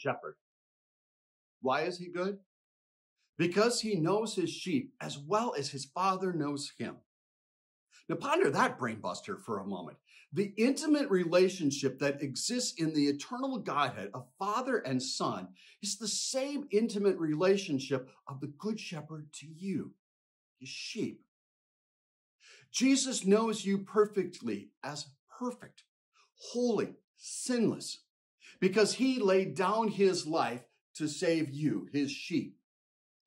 shepherd. Why is he good? Because he knows his sheep as well as his Father knows him. Now ponder that, brain buster, for a moment. The intimate relationship that exists in the eternal Godhead of Father and Son is the same intimate relationship of the Good Shepherd to you, his sheep. Jesus knows you perfectly as perfect, holy, sinless, because he laid down his life to save you, his sheep.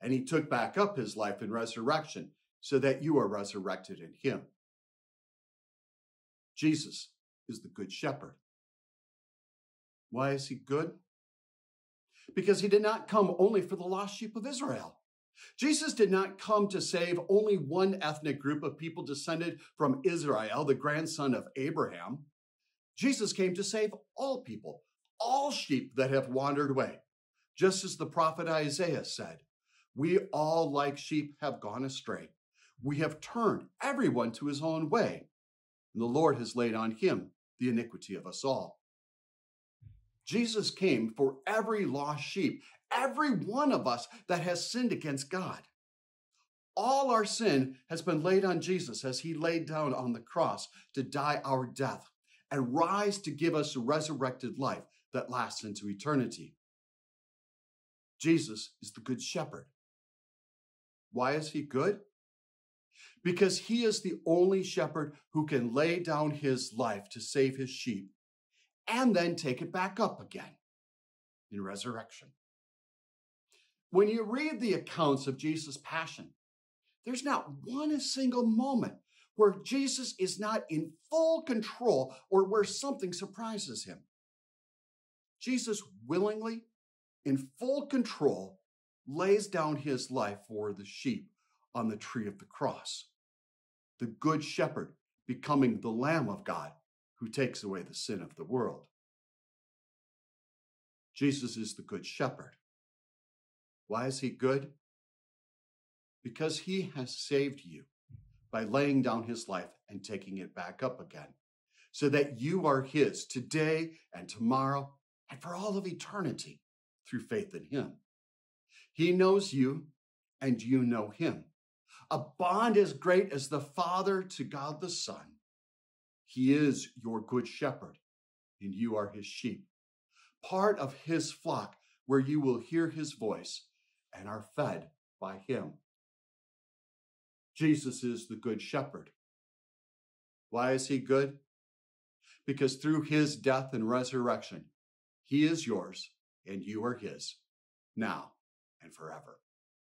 And he took back up his life in resurrection so that you are resurrected in him. Jesus is the Good Shepherd. Why is he good? Because he did not come only for the lost sheep of Israel. Jesus did not come to save only one ethnic group of people descended from Israel, the grandson of Abraham. Jesus came to save all people, all sheep that have wandered away. Just as the prophet Isaiah said, "We all like sheep have gone astray. We have turned everyone to his own way. And the Lord has laid on him the iniquity of us all." Jesus came for every lost sheep, every one of us that has sinned against God. All our sin has been laid on Jesus as he laid down on the cross to die our death and rise to give us a resurrected life that lasts into eternity. Jesus is the Good Shepherd. Why is he good? Because he is the only shepherd who can lay down his life to save his sheep and then take it back up again in resurrection. When you read the accounts of Jesus' passion, there's not one single moment where Jesus is not in full control or where something surprises him. Jesus willingly, in full control, lays down his life for the sheep on the tree of the cross, the Good Shepherd becoming the Lamb of God who takes away the sin of the world. Jesus is the Good Shepherd. Why is he good? Because he has saved you by laying down his life and taking it back up again, so that you are his today and tomorrow and for all of eternity through faith in him. He knows you and you know him. A bond as great as the Father to God the Son. He is your Good Shepherd, and you are his sheep, part of his flock where you will hear his voice and are fed by him. Jesus is the Good Shepherd. Why is he good? Because through his death and resurrection, he is yours and you are his, now and forever.